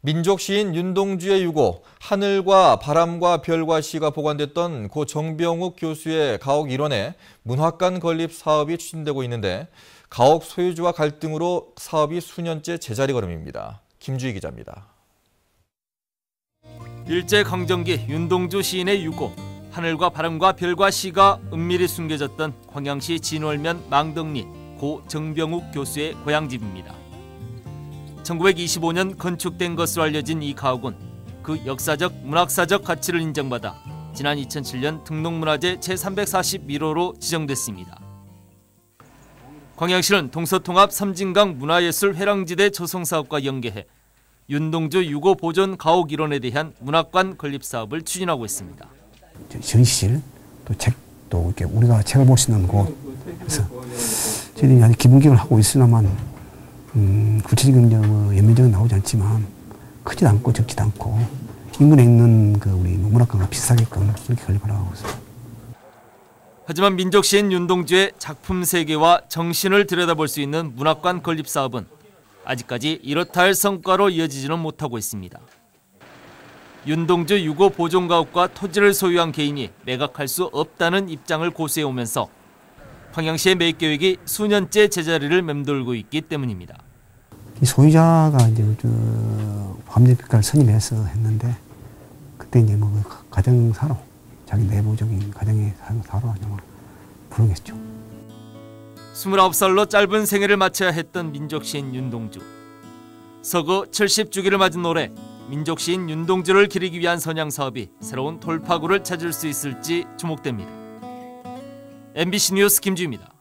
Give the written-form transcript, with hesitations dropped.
민족시인 윤동주의 유고 하늘과 바람과 별과 시가 보관됐던 고 정병욱 교수의 가옥 일원에 문학관 건립 사업이 추진되고 있는데 가옥 소유주와 갈등으로 사업이 수년째 제자리 걸음입니다. 김주희 기자입니다. 일제강점기 윤동주 시인의 유고 하늘과 바람과 별과 시가 은밀히 숨겨졌던 광양시 진월면 망덕리 고 정병욱 교수의 고향집입니다. 1925년 건축된 것으로 알려진 이 가옥은 그 역사적, 문학사적 가치를 인정받아 지난 2007년 등록문화재 제341호로 지정됐습니다. 광양시는 동서통합 섬진강 문화예술 회랑지대 조성사업과 연계해 윤동주 유고 보존 가옥 일원에 대한 문학관 건립 사업을 추진하고 있습니다. 전시실, 또 책, 또 이렇게 우리가 책을 볼 수 있는 곳, 그래서 저희들이 아직 기본기를 하고 있으나만 구체적인 연면적은 나오지 않지만 크지도 않고 적지도 않고 인근에 있는 그 우리 문학관과 비슷하게끔 그렇게 건립을 하고 있습니다. 하지만 민족시인 윤동주의 작품 세계와 정신을 들여다볼 수 있는 문학관 건립 사업은 아직까지 이렇다 할 성과로 이어지지는 못하고 있습니다. 윤동주 유고 보존가옥과 토지를 소유한 개인이 매각할 수 없다는 입장을 고수해오면서 광양시의 매입 계획이 수년째 제자리를 맴돌고 있기 때문입니다. 이 소유자가 이제 화물대표가를 선임해서 했는데 그때 이제 뭐 가정사로. 자기 내부적인 가정의 사로 불응했죠. 29살로 짧은 생애를 마쳐야 했던 민족시인 윤동주. 서거 70주기를 맞은 올해 민족시인 윤동주를 기리기 위한 선양사업이 새로운 돌파구를 찾을 수 있을지 주목됩니다. MBC 뉴스 김주희입니다.